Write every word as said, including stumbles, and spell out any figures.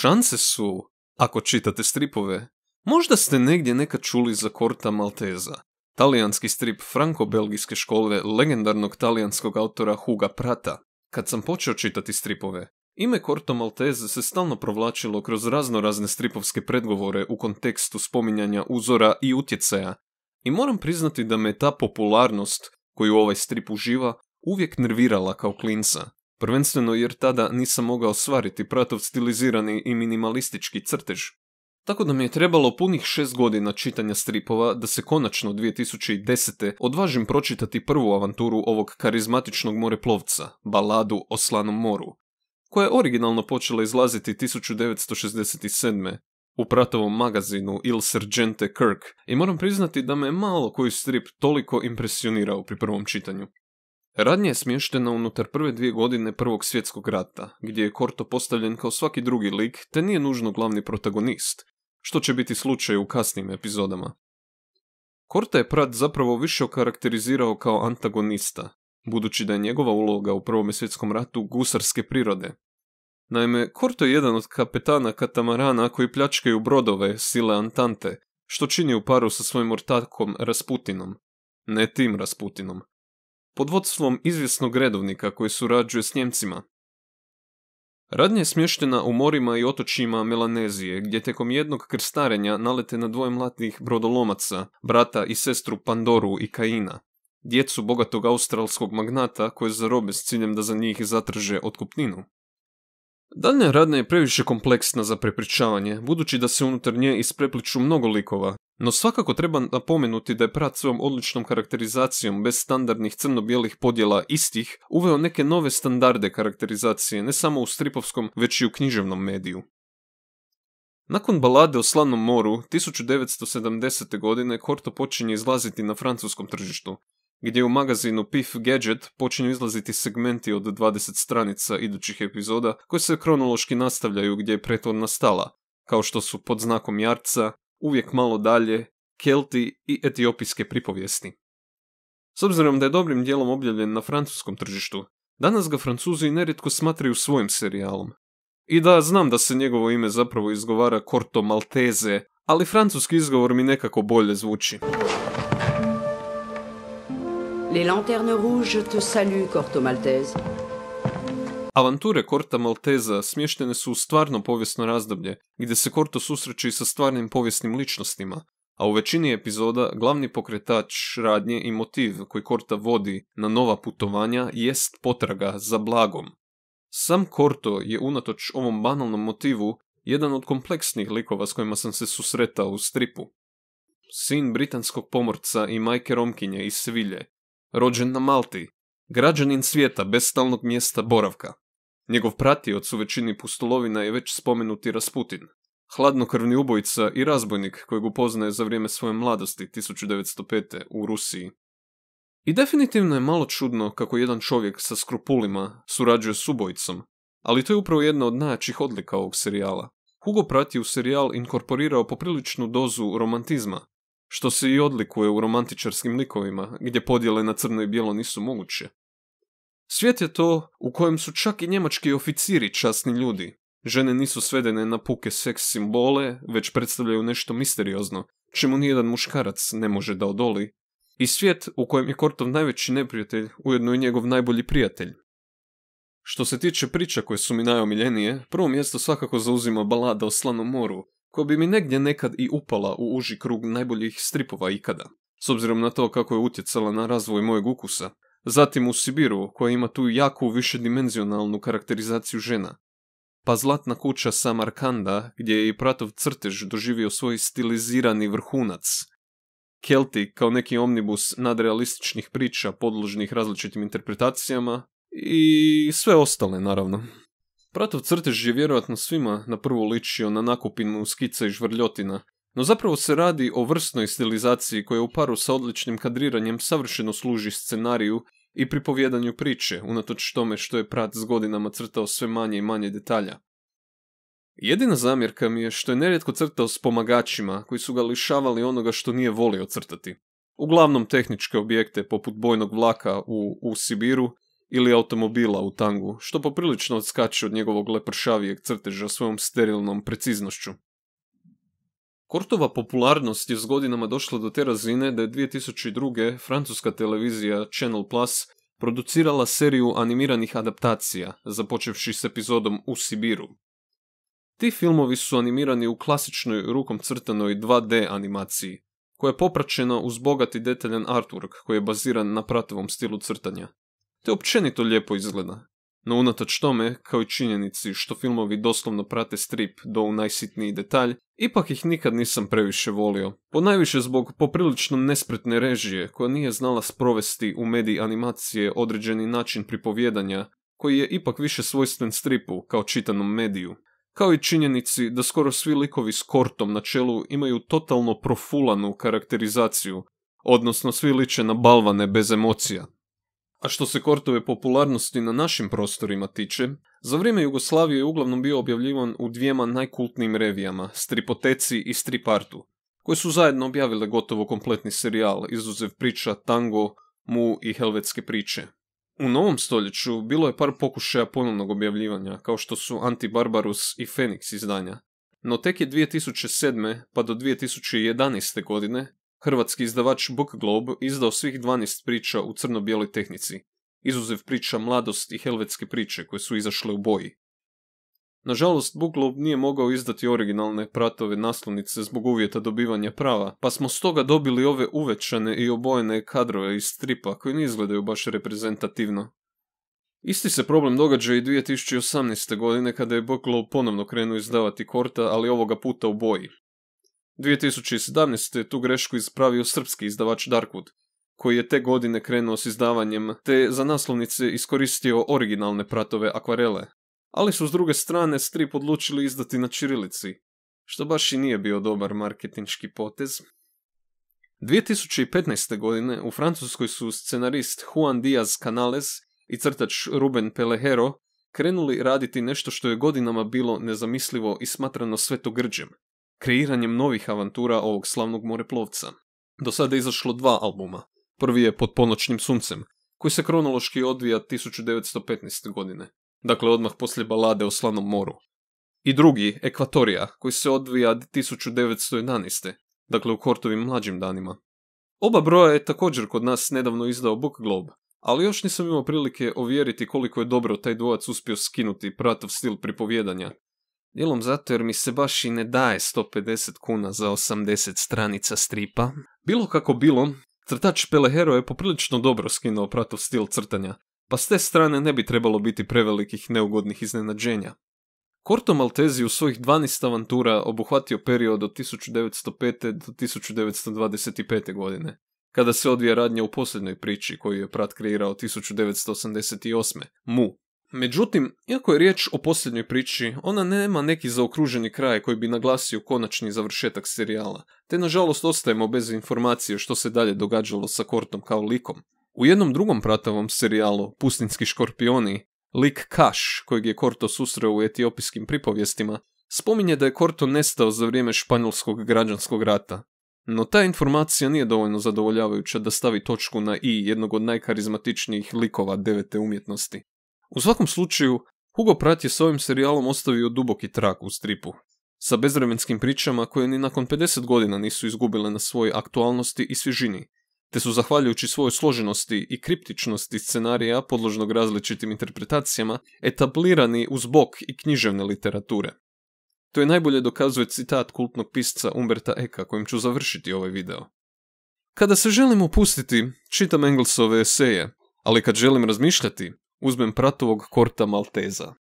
Šanse su, ako čitate stripove, možda ste negdje nekad čuli za Corta Malteza, talijanski strip franko-belgijske škole legendarnog talijanskog autora Huga Prata. Kad sam počeo čitati stripove, ime Corto Maltese se stalno provlačilo kroz raznorazne stripovske predgovore u kontekstu spominjanja uzora i utjecaja, i moram priznati da me ta popularnost koju ovaj strip uživa uvijek nervirala kao klinca, prvenstveno jer tada nisam mogao ostvariti Pratov stilizirani i minimalistički crtež. Tako da mi je trebalo punih šest godina čitanja stripova da se konačno dvije tisuće desete. odvažim pročitati prvu avanturu ovog karizmatičnog moreplovca, Baladu o slanom moru, koja je originalno počela izlaziti tisuću devetsto šezdeset sedme. u Pratovom magazinu Il Sergente Kirk, i moram priznati da me malo koji strip toliko impresionirao pri prvom čitanju. Radnja je smještena unutar prve dvije godine Prvog svjetskog rata, gdje je Corto postavljen kao svaki drugi lik te nije nužno glavni protagonist, što će biti slučaj u kasnim epizodama. Corta je Pratt zapravo više okarakterizirao kao antagonista, budući da je njegova uloga u Prvom svjetskom ratu gusarske prirode. Naime, Corto je jedan od kapetana katamarana koji pljačkaju brodove sile Antante, što čini u paru sa svojim ortakom Rasputinom. Ne tim Rasputinom. Pod vodstvom izvjesnog redovnika koji surađuje s Njemcima. Radnja je smještena u morima i otočjima Melanezije, gdje tijekom jednog krstarenja nalete na dvoje mladih brodolomaca, brata i sestru Pandoru i Kaina, djecu bogatog australskog magnata koje zarobe s ciljem da za njih zatraže otkupninu. Daljnja radnja je previše kompleksna za prepričavanje, budući da se unutar nje isprepliču mnogo likova, no svakako treba napomenuti da je Pratt svojom odličnom karakterizacijom bez standardnih crno-bijelih podjela istih uveo neke nove standarde karakterizacije ne samo u stripovskom, već i u književnom mediju. Nakon Balade o slanom moru, tisuću devetsto sedamdesete. godine Corto počinje izlaziti na francuskom tržištu, gdje u magazinu Pif Gadget počinju izlaziti segmenti od dvadeset stranica idućih epizoda koje se kronološki nastavljaju gdje je prethodna stala, kao što su Pod znakom Jarca, Uvijek malo dalje, Kelti i Etiopijske pripovijesti. S obzirom da je dobrim dijelom objavljen na francuskom tržištu, danas ga Francuzi nerijetko smatraju svojim serijalom. I da, znam da se njegovo ime zapravo izgovara Corto Maltese, ali francuski izgovor mi nekako bolje zvuči. Les lanternes rouges te saluent, Corto Maltese. Avanture Corta Malteza smještene su u stvarno povijesno razdoblje, gdje se Corto susreće i sa stvarnim povijesnim ličnostima, a u većini epizoda glavni pokretač radnje i motiv koji Corta vodi na nova putovanja jest potraga za blagom. Sam Corto je unatoč ovom banalnom motivu jedan od kompleksnih likova s kojima sam se susretao u stripu. Sin britanskog pomorca i majke Romkinje iz Sevilje, rođen na Malti, građanin svijeta bez stalnog mjesta boravka. Njegov pratioc u većini pustolovina je već spomenuti Rasputin, hladnokrvni ubojica i razbojnik kojeg upoznaje za vrijeme svoje mladosti tisuću devetsto pete. u Rusiji. I definitivno je malo čudno kako jedan čovjek sa skrupulima surađuje s ubojicom, ali to je upravo jedna od najjačih odlika ovog serijala. Hugo Pratt je u serijal inkorporirao popriličnu dozu romantizma, što se i odlikuje u romantičarskim likovima, gdje podjele na crno i bijelo nisu moguće. Svijet je to u kojem su čak i njemački oficiri časni ljudi. Žene nisu svedene na puke seks simbole, već predstavljaju nešto misteriozno, čemu nijedan muškarac ne može da odoli. I svijet u kojem je Cortov najveći neprijatelj ujedno i njegov najbolji prijatelj. Što se tiče priča koje su mi najomiljenije, prvo mjesto svakako zauzima Balada o slanom moru, koja bi mi negdje nekad i upala u uži krug najboljih stripova ikada, s obzirom na to kako je utjecala na razvoj mojeg ukusa. Zatim u Sibiru, koja ima tu jaku višedimenzionalnu karakterizaciju žena. Pa Zlatna kuća Samarkanda, gdje je i Pratov crtež doživio svoj stilizirani vrhunac. Kelti kao neki omnibus nadrealističnih priča podložnih različitim interpretacijama i sve ostale, naravno. Pratov crtež je vjerojatno svima na prvu ličio na nakupinu skica i žvrljotina, no zapravo se radi o vrstnoj stilizaciji koja u paru sa odličnim kadriranjem savršeno služi scenariju i pripovjedanju priče, unatoč tome što je Pratt s godinama crtao sve manje i manje detalja. Jedina zamjerka mi je što je nerijetko crtao s pomagačima koji su ga lišavali onoga što nije volio crtati. Uglavnom tehničke objekte poput bojnog vlaka u, u Sibiru ili automobila u tangu, što poprilično odskače od njegovog lepršavijeg crteža svojom sterilnom preciznošću. Kortova popularnost je s godinama došla do te razine da je dvije tisuće druge. francuska televizija Channel Plus producirala seriju animiranih adaptacija, započevši s epizodom U Sibiru. Ti filmovi su animirani u klasičnoj rukom crtanoj dva de animaciji, koja je popraćena uz bogat i detaljan artwork koji je baziran na Prattovom stilu crtanja. Te općenito lijepo izgleda, no unatoč tome, kao i činjenici što filmovi doslovno prate strip do u najsitniji detalj, ipak ih nikad nisam previše volio, ponajviše zbog poprilično nespretne režije koja nije znala sprovesti u mediji animacije određeni način pripovijedanja koji je ipak više svojstven stripu kao čitanom mediju, kao i činjenici da skoro svi likovi s kortom na čelu imaju totalno profulanu karakterizaciju, odnosno svi liče na balvane bez emocija. A što se Kortove popularnosti na našim prostorima tiče, za vrijeme Jugoslavije je uglavnom bio objavljivan u dvijema najkultnijim revijama, Stripoteci i Strip Artu, koje su zajedno objavile gotovo kompletni serijal, izuzev priča Tango, Mu i Helvetske priče. U novom stoljeću bilo je par pokušaja ponovnog objavljivanja, kao što su Anti Barbarus i Fenix izdanja, no tek je dvije tisuće sedme. pa do dvije tisuće jedanaeste. godine hrvatski izdavač Book Globe izdao svih dvanaest priča u crno-bijeloj tehnici, izuzev priča Mladost i Helvetske priče koje su izašle u boji. Nažalost, Book Globe nije mogao izdati originalne Prattove naslovnice zbog uvjeta dobivanja prava, pa smo stoga dobili ove uvećane i obojene kadrove iz stripa koji ne izgledaju baš reprezentativno. Isti se problem događa i dvije tisuće osamnaeste. godine kada je Book Globe ponovno krenuo izdavati Korta, ali ovoga puta u boji. dvije tisuće sedamnaeste. je tu grešku ispravio srpski izdavač Darkwood, koji je te godine krenuo s izdavanjem, te za naslovnice iskoristio originalne Prattove akvarele, ali su s druge strane strip odlučili izdati na čirilici, što baš i nije bio dobar marketinški potez. dvije tisuće petnaeste. godine u Francuskoj su scenarist Juan Diaz Canales i crtač Ruben Pelejero krenuli raditi nešto što je godinama bilo nezamislivo i smatrano svetogrđem, kreiranjem novih avantura ovog slavnog moreplovca. Do sada je izašlo dva albuma. Prvi je Pod ponoćnim suncem, koji se kronološki odvija tisuću devetsto petnaeste. godine, dakle odmah poslije Balade o slanom moru. I drugi, Ekvatorija, koji se odvija tisuću devetsto jedanaeste. dakle u Kortovim mlađim danima. Oba broja je također kod nas nedavno izdao Book Globe, ali još nisam imao prilike ovjeriti koliko je dobro taj dvojac uspio skinuti Prattov stil pripovjedanja. Dijelom zato jer mi se baš i ne daje sto pedeset kuna za osamdeset stranica stripa. Bilo kako bilo, crtač Pelejero je poprilično dobro skinuo Prattov stil crtanja, pa s te strane ne bi trebalo biti prevelikih neugodnih iznenađenja. Corto Maltese u svojih dvanaest avantura obuhvatio period od tisuću devetsto pete. do tisuću devetsto dvadeset pete. godine, kada se odvija radnja u posljednjoj priči koju je Pratt kreirao tisuću devetsto osamdeset osme. Mu. Međutim, iako je riječ o posljednjoj priči, ona nema neki zaokruženi kraj koji bi naglasio konačni završetak serijala, te nažalost ostajemo bez informacije što se dalje događalo sa Kortom kao likom. U jednom drugom Prattovom serijalu, Pustinski škorpioni, lik Kaš, kojeg je Korto susreo u etiopijskim pripovjestima, spominje da je Korto nestao za vrijeme španjolskog građanskog rata. No ta informacija nije dovoljno zadovoljavajuća da stavi točku na i jednog od najkarizmatičnijih likova devete umjetnosti. U svakom slučaju, Hugo Pratt je s ovim serijalom ostavio duboki trak u stripu, sa bezvremenskim pričama koje ni nakon pedeset godina nisu izgubile na svojoj aktualnosti i svježini, te su zahvaljujući svojoj složenosti i kriptičnosti scenarija podložnog različitim interpretacijama etablirani uz bok i književne literature. To je najbolje dokazuje citat kultnog pisca Umberta Eka kojim ću završiti ovaj video. Kada se želim opustiti, čitam Engelsove eseje, ali kad želim razmišljati, uzmem Prattovog Corta Maltesa.